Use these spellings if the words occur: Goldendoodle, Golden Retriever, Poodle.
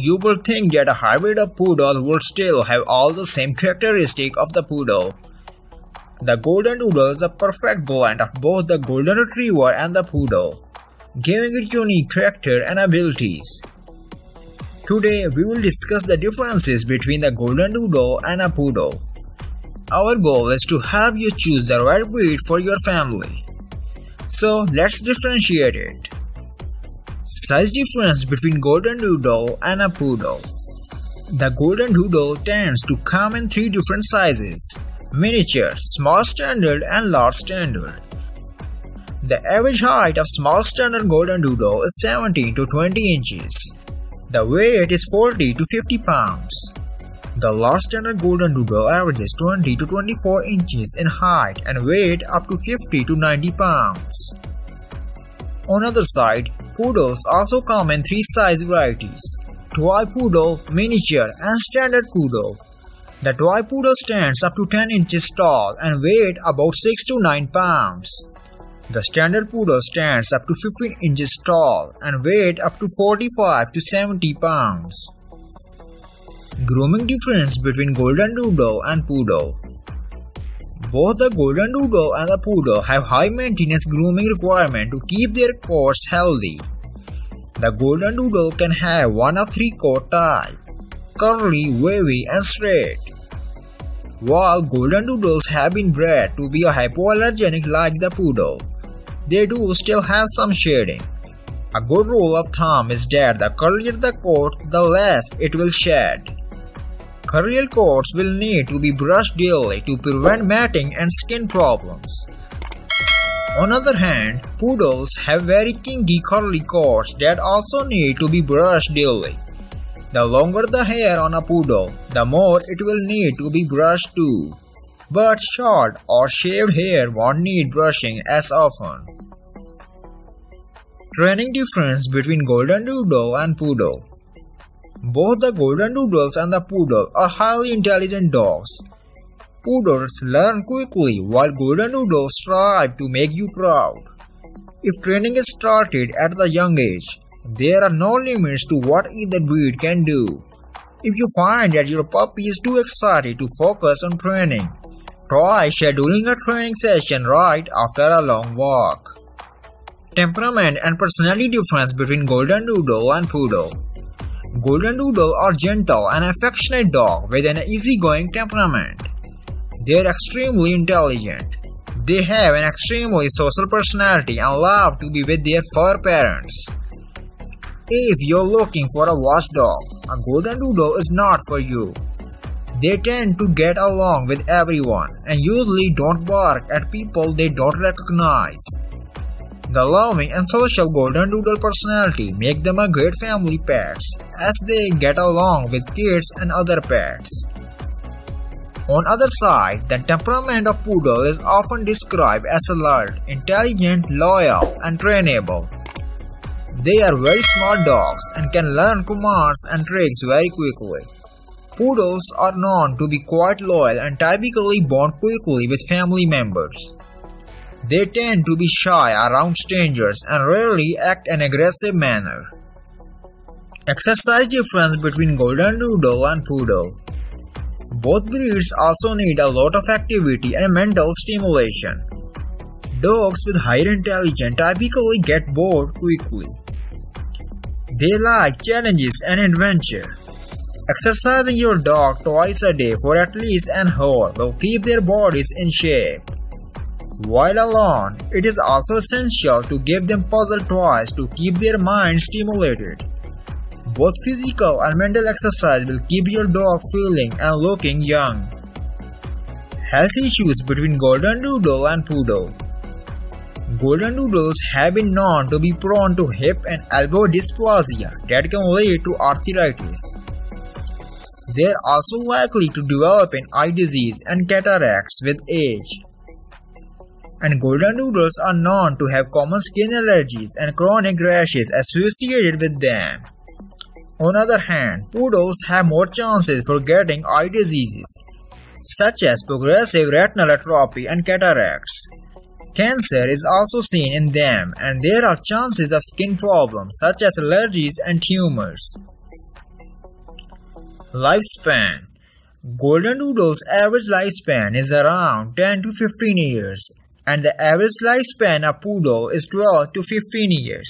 You will think that a hybrid of poodle would still have all the same characteristics of the poodle. The Golden Doodle is a perfect blend of both the Golden Retriever and the poodle, giving it unique character and abilities. Today, we will discuss the differences between the Golden Doodle and a poodle. Our goal is to help you choose the right breed for your family. So, let's differentiate it. Size difference between Golden Doodle and a poodle. The Golden Doodle tends to come in three different sizes: miniature, small standard, and large standard. The average height of small standard Golden Doodle is 17 to 20 inches. The weight is 40 to 50 pounds. The large standard Golden Doodle averages 20 to 24 inches in height and weight up to 50 to 90 pounds. On the other side, poodles also come in three size varieties: toy poodle, miniature, and standard poodle. The toy poodle stands up to 10 inches tall and weighs about 6 to 9 pounds. The standard poodle stands up to 15 inches tall and weighs up to 45 to 70 pounds. Grooming difference between Golden Doodle and poodle. Both the Golden Doodle and the poodle have high maintenance grooming requirement to keep their coats healthy. The Golden Doodle can have one of three coat types: curly, wavy, and straight. While Golden Doodles have been bred to be hypoallergenic like the poodle, they do still have some shading. A good rule of thumb is that the curlier the coat, the less it will shed. Curlier coats will need to be brushed daily to prevent matting and skin problems. On the other hand, poodles have very kinky curly coats that also need to be brushed daily. The longer the hair on a poodle, the more it will need to be brushed too. But short or shaved hair won't need brushing as often. Training difference between Golden Doodle and poodle. Both the Golden Doodles and the poodle are highly intelligent dogs. Poodles learn quickly while Golden Doodles strive to make you proud. If training is started at the young age, there are no limits to what either breed can do. If you find that your puppy is too excited to focus on training, try scheduling a training session right after a long walk. Temperament and personality difference between Golden Doodle and poodle. Golden Doodle are gentle and affectionate dogs with an easygoing temperament. They are extremely intelligent. They have an extremely social personality and love to be with their fur parents. If you're looking for a watchdog, a Golden Doodle is not for you. They tend to get along with everyone and usually don't bark at people they don't recognize. The loving and social Golden Doodle personality make them a great family pets as they get along with kids and other pets. On the other side, the temperament of poodle is often described as alert, intelligent, loyal, and trainable. They are very smart dogs and can learn commands and tricks very quickly. Poodles are known to be quite loyal and typically bond quickly with family members. They tend to be shy around strangers and rarely act in an aggressive manner. Exercise difference between Golden Doodle and poodle. Both breeds also need a lot of activity and mental stimulation. Dogs with higher intelligence typically get bored quickly. They like challenges and adventure. Exercising your dog twice a day for at least an hour will keep their bodies in shape. While alone, it is also essential to give them puzzle toys to keep their minds stimulated. Both physical and mental exercise will keep your dog feeling and looking young. Health issues between Golden Doodle and poodle. Golden Doodles have been known to be prone to hip and elbow dysplasia that can lead to arthritis. They are also likely to develop an eye disease and cataracts with age. And Golden Doodles are known to have common skin allergies and chronic rashes associated with them. On the other hand, poodles have more chances for getting eye diseases, such as progressive retinal atrophy and cataracts. Cancer is also seen in them, and there are chances of skin problems such as allergies and tumors. Lifespan. Goldendoodle's average lifespan is around 10 to 15 years, and the average lifespan of poodle is 12 to 15 years.